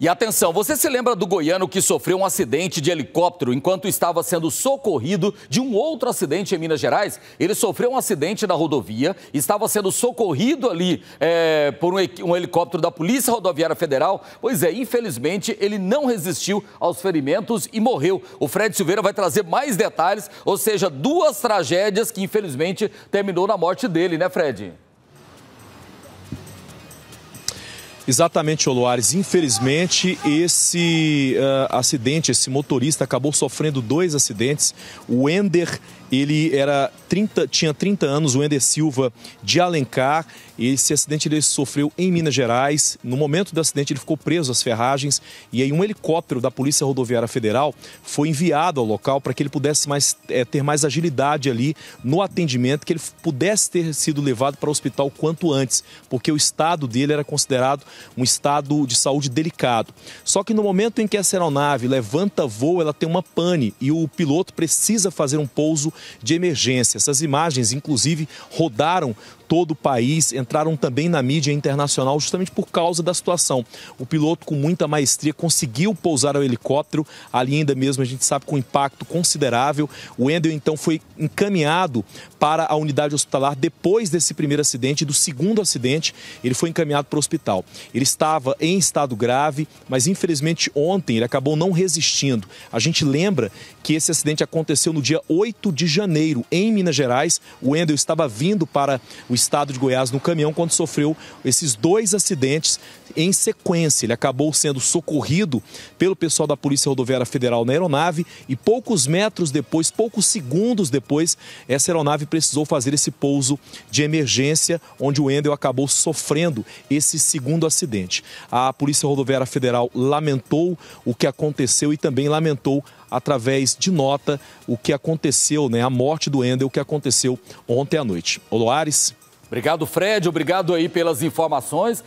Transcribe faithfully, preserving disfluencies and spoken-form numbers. E atenção, você se lembra do goiano que sofreu um acidente de helicóptero enquanto estava sendo socorrido de um outro acidente em Minas Gerais? Ele sofreu um acidente na rodovia, estava sendo socorrido ali é, por um helicóptero da Polícia Rodoviária Federal. Pois é, infelizmente ele não resistiu aos ferimentos e morreu. O Fred Silveira vai trazer mais detalhes, ou seja, duas tragédias que infelizmente terminou na morte dele, né, Fred? Exatamente, Oluares. Infelizmente, esse uh, acidente, esse motorista acabou sofrendo dois acidentes. O Ender, ele era trinta, tinha trinta anos, o Ender Silva de Alencar. Esse acidente ele sofreu em Minas Gerais. No momento do acidente, ele ficou preso às ferragens. E aí um helicóptero da Polícia Rodoviária Federal foi enviado ao local para que ele pudesse mais, é, ter mais agilidade ali no atendimento, que ele pudesse ter sido levado para o hospital quanto antes, porque o estado dele era considerado um estado de saúde delicado. Só que no momento em que essa aeronave levanta voo, ela tem uma pane e o piloto precisa fazer um pouso de emergência. Essas imagens, inclusive, rodaram todo o país, entraram também na mídia internacional justamente por causa da situação. O piloto, com muita maestria, conseguiu pousar o helicóptero, ali ainda mesmo a gente sabe com um impacto considerável. O Ender, então, foi encaminhado para a unidade hospitalar depois desse primeiro acidente, do segundo acidente, ele foi encaminhado para o hospital. Ele estava em estado grave, mas infelizmente ontem ele acabou não resistindo. A gente lembra que esse acidente aconteceu no dia oito de janeiro, em Minas Gerais. O Ender estava vindo para o estado de Goiás no caminhão quando sofreu esses dois acidentes em sequência. Ele acabou sendo socorrido pelo pessoal da Polícia Rodoviária Federal na aeronave e poucos metros depois, poucos segundos depois, essa aeronave precisou fazer esse pouso de emergência, onde o Ender acabou sofrendo esse segundo acidente. A Polícia Rodoviária Federal lamentou o que aconteceu e também lamentou através de nota o que aconteceu, né, a morte do Ender, o que aconteceu ontem à noite. Oloares. Obrigado, Fred. Obrigado aí pelas informações.